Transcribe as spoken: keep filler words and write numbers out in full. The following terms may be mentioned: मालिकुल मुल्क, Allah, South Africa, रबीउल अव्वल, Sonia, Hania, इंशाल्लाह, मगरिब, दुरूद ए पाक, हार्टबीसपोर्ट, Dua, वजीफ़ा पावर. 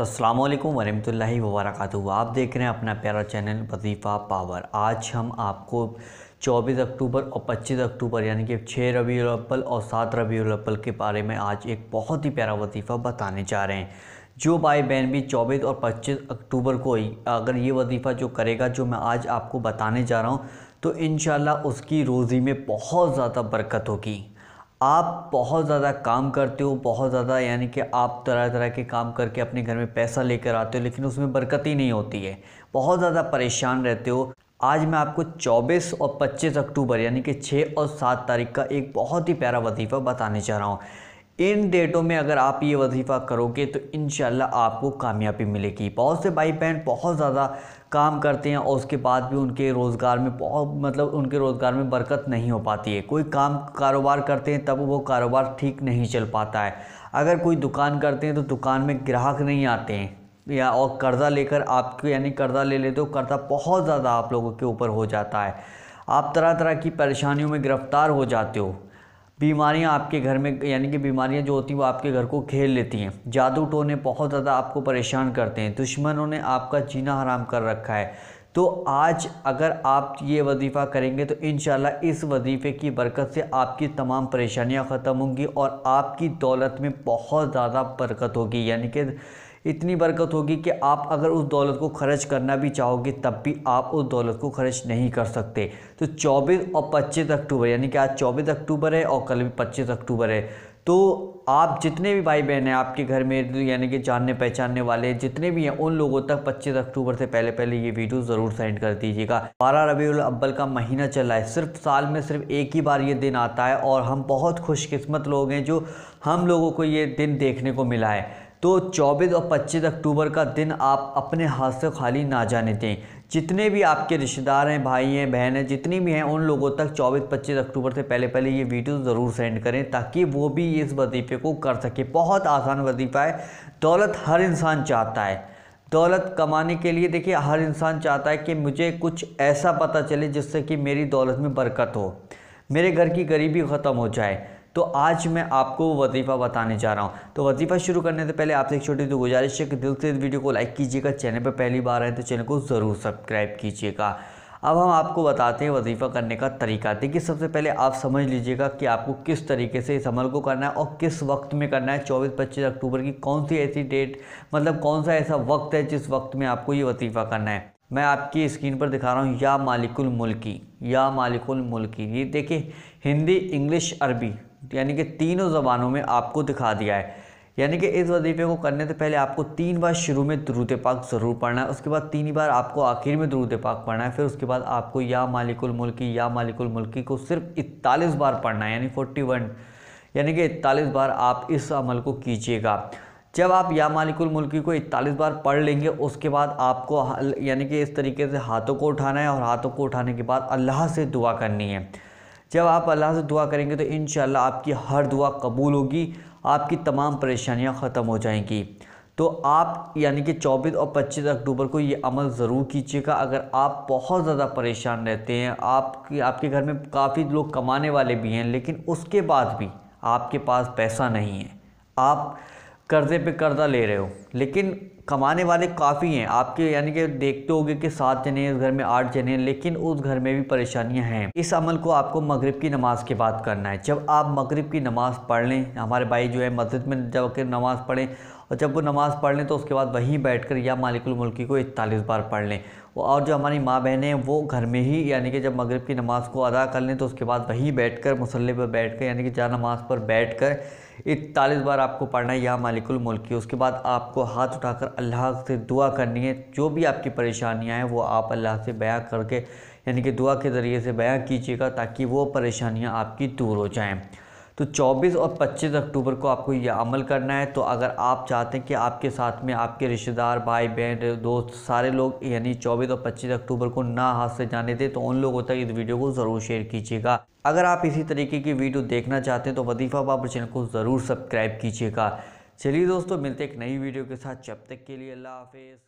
अस्सलामु अलैकुम वरहमतुल्लाहि वबरकातुहू। आप देख रहे हैं अपना प्यारा चैनल वजीफ़ा पावर। आज हम आपको चौबीस अक्टूबर और पच्चीस अक्टूबर यानी कि छः रबीउल अव्वल और सात रबीउल अव्वल के बारे में आज एक बहुत ही प्यारा वजीफ़ा बताने जा रहे हैं। जो भाई बहन भी चौबीस और पच्चीस अक्टूबर को ही अगर ये वजीफ़ा जो करेगा, जो मैं आज आपको बताने जा रहा हूँ, तो इंशाल्लाह उसकी रोज़ी में बहुत ज़्यादा बरकत होगी। आप बहुत ज़्यादा काम करते हो, बहुत ज़्यादा यानी कि आप तरह तरह के काम करके अपने घर में पैसा लेकर आते हो, लेकिन उसमें बरकत ही नहीं होती है, बहुत ज़्यादा परेशान रहते हो। आज मैं आपको चौबीस और पच्चीस अक्टूबर यानी कि छः और सात तारीख का एक बहुत ही प्यारा वजीफ़ा बताने जा रहा हूँ। इन डेटों में अगर आप ये वजीफ़ा करोगे तो इंशाल्लाह आपको कामयाबी मिलेगी। बहुत से भाई बहन बहुत ज़्यादा काम करते हैं और उसके बाद भी उनके रोज़गार में बहुत मतलब उनके रोज़गार में बरकत नहीं हो पाती है। कोई काम कारोबार करते हैं तब वो कारोबार ठीक नहीं चल पाता है। अगर कोई दुकान करते हैं तो दुकान में ग्राहक नहीं आते हैं, या और कर्ज़ा लेकर आपके यानी कर्ज़ा ले लेते हो, कर्ज़ा बहुत ज़्यादा आप लोगों के ऊपर हो जाता है। आप तरह तरह की परेशानियों में गिरफ़्तार हो जाते हो। बीमारियां आपके घर में यानी कि बीमारियां जो होती हैं वो आपके घर को घेर लेती हैं। जादू टोने बहुत ज़्यादा आपको परेशान करते हैं, दुश्मनों ने आपका जीना हराम कर रखा है। तो आज अगर आप ये वजीफ़ा करेंगे तो इंशाल्लाह इस वजीफ़े की बरकत से आपकी तमाम परेशानियां ख़त्म होंगी और आपकी दौलत में बहुत ज़्यादा बरकत होगी, यानी कि इतनी बरकत होगी कि आप अगर उस दौलत को खर्च करना भी चाहोगे तब भी आप उस दौलत को खर्च नहीं कर सकते। तो चौबीस और पच्चीस अक्टूबर यानी कि आज चौबीस अक्टूबर है और कल भी पच्चीस अक्टूबर है। तो आप जितने भी भाई बहन हैं आपके घर में यानी कि जानने पहचानने वाले जितने भी हैं, उन लोगों तक पच्चीस अक्टूबर से पहले पहले ये वीडियो ज़रूर सेंड कर दीजिएगा। बारह रबीउल अव्वल का महीना चला है, सिर्फ साल में सिर्फ एक ही बार ये दिन आता है और हम बहुत खुशकिस्मत लोग हैं जो हम लोगों को ये दिन देखने को मिला है। तो चौबीस और पच्चीस अक्टूबर का दिन आप अपने हाथ से खाली ना जाने दें। जितने भी आपके रिश्तेदार हैं, भाई हैं, बहन हैं, जितनी भी हैं, उन लोगों तक चौबीस पच्चीस अक्टूबर से पहले पहले ये वीडियो ज़रूर सेंड करें ताकि वो भी इस वजीफ़े को कर सके। बहुत आसान वजीफ़ा है। दौलत हर इंसान चाहता है, दौलत कमाने के लिए देखिए हर इंसान चाहता है कि मुझे कुछ ऐसा पता चले जिससे कि मेरी दौलत में बरकत हो, मेरे घर की गरीबी ख़त्म हो जाए। तो आज मैं आपको वजीफ़ा बताने जा रहा हूँ। तो वजीफ़ा शुरू करने से पहले आपसे एक छोटी सी गुजारिश है कि दिल से इस वीडियो को लाइक कीजिएगा। चैनल पर पहली बार आए तो चैनल को ज़रूर सब्सक्राइब कीजिएगा। अब हम आपको बताते हैं वजीफ़ा करने का तरीका। देखिए सबसे पहले आप समझ लीजिएगा कि आपको किस तरीके से इस अमल को करना है और किस वक्त में करना है। चौबीस पच्चीस अक्टूबर की कौन सी ऐसी डेट मतलब कौन सा ऐसा वक्त है जिस वक्त में आपको ये वजीफ़ा करना है। मैं आपकी स्क्रीन पर दिखा रहा हूँ, या मालिकुल मुल्क, या मालिकुल मुल्क। ये देखिए हिंदी, इंग्लिश, अरबी यानी कि तीनों ज़बानों में आपको दिखा दिया है। यानी कि इस वजीफ़े को करने से पहले आपको तीन बार शुरू में दुरूद ए पाक ज़रूर पढ़ना है, उसके बाद तीन बार आपको आखिर में दुरूद ए पाक पढ़ना है, फिर उसके बाद आपको या मालिकुल मुल्क, या मालिकुल मुल्क को सिर्फ इकतालीस बार पढ़ना है, यानी इकतालीस यानी कि इकतालीस बार आप इस अमल को कीजिएगा। जब आप या मालिकुल मुल्क को इकतालीस बार पढ़ लेंगे उसके बाद आपको यानी कि इस तरीके से हाथों को उठाना है और हाथों को उठाने के बाद अल्लाह से दुआ करनी है। जब आप अल्लाह से दुआ करेंगे तो इंशाल्लाह आपकी हर दुआ कबूल होगी, आपकी तमाम परेशानियां ख़त्म हो जाएंगी। तो आप यानी कि चौबीस और पच्चीस अक्टूबर को ये अमल ज़रूर कीजिएगा। अगर आप बहुत ज़्यादा परेशान रहते हैं, आप आपके घर में काफ़ी लोग कमाने वाले भी हैं लेकिन उसके बाद भी आपके पास पैसा नहीं है, आप कर्ज़े पे कर्ज़ा ले रहे हो, लेकिन कमाने वाले काफ़ी हैं आपके यानी कि देखते होगे कि सात जने हैं, इस घर में आठ जने हैं, लेकिन उस घर में भी परेशानियां हैं। इस अमल को आपको मगरिब की नमाज़ के बाद करना है। जब आप मगरिब की नमाज़ पढ़ लें, हमारे भाई जो है मस्जिद में जाकर नमाज़ पढ़ें, और जब वो नमाज़ पढ़ लें तो उसके बाद वहीं बैठकर या मालिकुल मुल्क को इकतालीस बार पढ़ लें। और जो हमारी माँ बहनें हैं वो घर में ही यानी कि जब मगरिब की नमाज़ को अदा कर लें तो उसके बाद वहीं बैठकर मुसल्ले पर बैठकर यानी कि जा नमाज़ पर बैठकर इकतालीस बार आपको पढ़ना है या मालिकुल मुल्क। उसके बाद आपको हाथ उठाकर अल्लाह से दुआ करनी है। जो भी आपकी परेशानियाँ हैं वो आप अल्लाह से बयां करके यानी कि दुआ के ज़रिए से बयां कीजिएगा ताकि वो परेशानियाँ आपकी दूर हो जाएँ। तो चौबीस और पच्चीस अक्टूबर को आपको यह अमल करना है। तो अगर आप चाहते हैं कि आपके साथ में आपके रिश्तेदार, भाई बहन, दोस्त सारे लोग यानी चौबीस और पच्चीस अक्टूबर को ना हाथ से जाने दें, तो उन लोगों तक इस वीडियो को ज़रूर शेयर कीजिएगा। अगर आप इसी तरीके की वीडियो देखना चाहते हैं तो वजीफ़ा पावर चैनल को ज़रूर सब्सक्राइब कीजिएगा। चलिए दोस्तों, मिलते एक नई वीडियो के साथ, जब तक के लिए अल्लाह हाफिज़।